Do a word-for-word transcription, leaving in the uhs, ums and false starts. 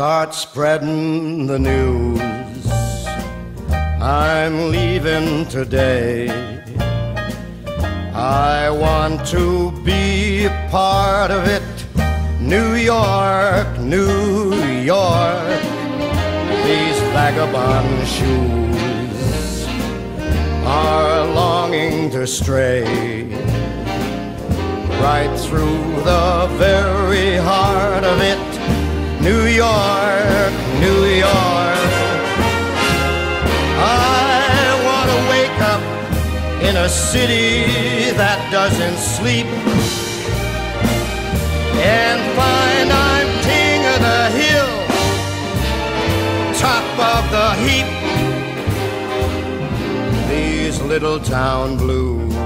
Start spreading the news. I'm leaving today. I want to be a part of it. New York, New York. These vagabond shoes are longing to stray right through the very heart of it. New York, New York. I want to wake up in a city that doesn't sleep and find I'm king of the hill, top of the heap. These little town blues